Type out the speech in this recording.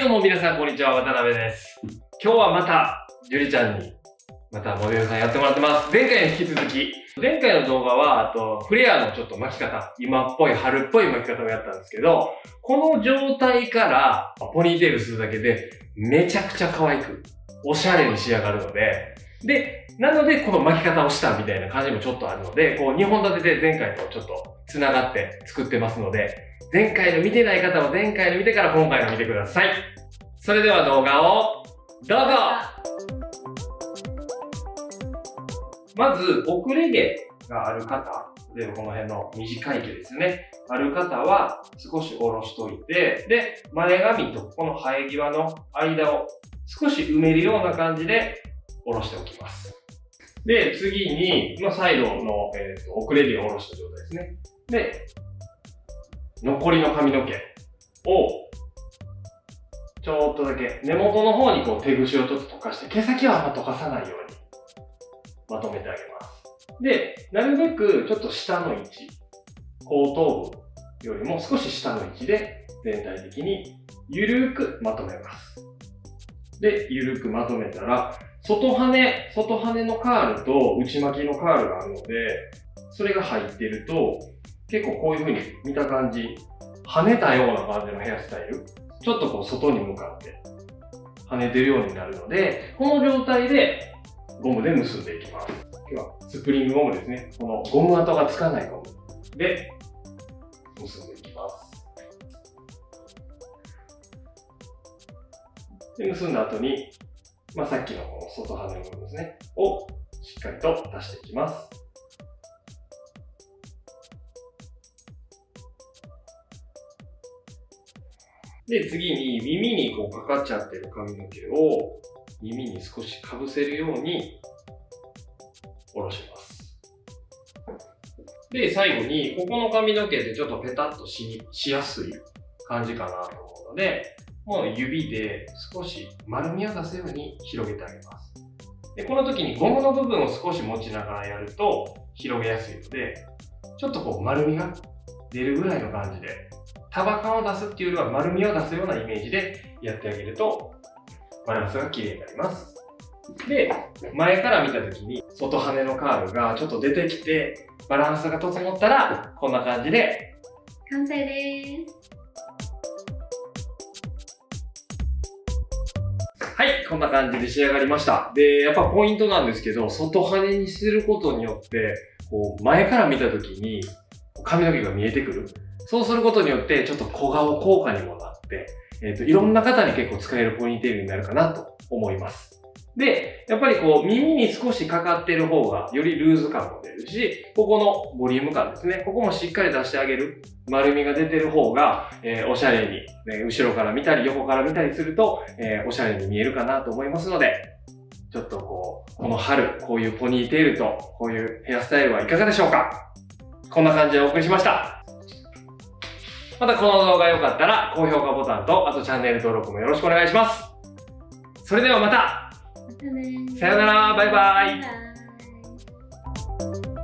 はい、どうも皆さん、こんにちは。渡辺です。今日はまた、ゆりちゃんに、またモデルさんやってもらってます。前回に引き続き、前回の動画は、フレアのちょっと巻き方、今っぽい、春っぽい巻き方をやったんですけど、この状態から、ポニーテールするだけで、めちゃくちゃ可愛く、おしゃれに仕上がるので、なので、この巻き方をしたみたいな感じもちょっとあるので、こう、2本立てで前回とちょっと繋がって作ってますので、前回の見てない方は前回の見てから今回の見てください。それでは動画を、どうぞ！まず、遅れ毛がある方、例えばこの辺の短い毛ですね。ある方は少し下ろしといて、で、前髪とこの生え際の間を少し埋めるような感じで下ろしておきます。で、次に、サイドの、遅れ毛を下ろした状態ですね。で、残りの髪の毛を、ちょっとだけ根元の方にこう手ぐしをちょっと溶かして、毛先はあんま溶かさないようにまとめてあげます。で、なるべくちょっと下の位置、後頭部よりも少し下の位置で全体的にゆるくまとめます。で、ゆるくまとめたら、外羽のカールと内巻きのカールがあるので、それが入ってると、結構こういう風に見た感じ、跳ねたような感じのヘアスタイル。ちょっとこう外に向かって跳ねてるようになるので、この状態でゴムで結んでいきます。今日はスプリングゴムですね。このゴム跡がつかないゴムで結んでいきます。で、結んだ後に、さっきのこの外羽の部分ですね、をしっかりと出していきます。で、次に耳にこうかかっちゃってる髪の毛を耳に少しかぶせるように下ろします。で、最後にここの髪の毛でちょっとペタッとしやすい感じかなと思うので、もう指で少し丸みを出すように広げてあげます。で、この時にゴムの部分を少し持ちながらやると広げやすいので、ちょっとこう丸みが出るぐらいの感じで、束感を出すっていうよりは丸みを出すようなイメージでやってあげるとバランスが綺麗になります。で、前から見た時に外羽のカールがちょっと出てきてバランスが整ったらこんな感じで完成です。はい、こんな感じで仕上がりました。で、やっぱポイントなんですけど、外羽にすることによって、こう、前から見た時に髪の毛が見えてくる。そうすることによって、ちょっと小顔効果にもなって、いろんな方に結構使えるポニーテールになるかなと思います。で、やっぱりこう、耳に少しかかってる方が、よりルーズ感も出るし、ここのボリューム感ですね。ここもしっかり出してあげる。丸みが出てる方が、おしゃれに、後ろから見たり、横から見たりすると、おしゃれに見えるかなと思いますので、ちょっとこう、この春、こういうポニーテールと、こういうヘアスタイルはいかがでしょうか？こんな感じでお送りしました。またこの動画良かったら、高評価ボタンと、あとチャンネル登録もよろしくお願いします。それではまた！さよなら、バイバイ。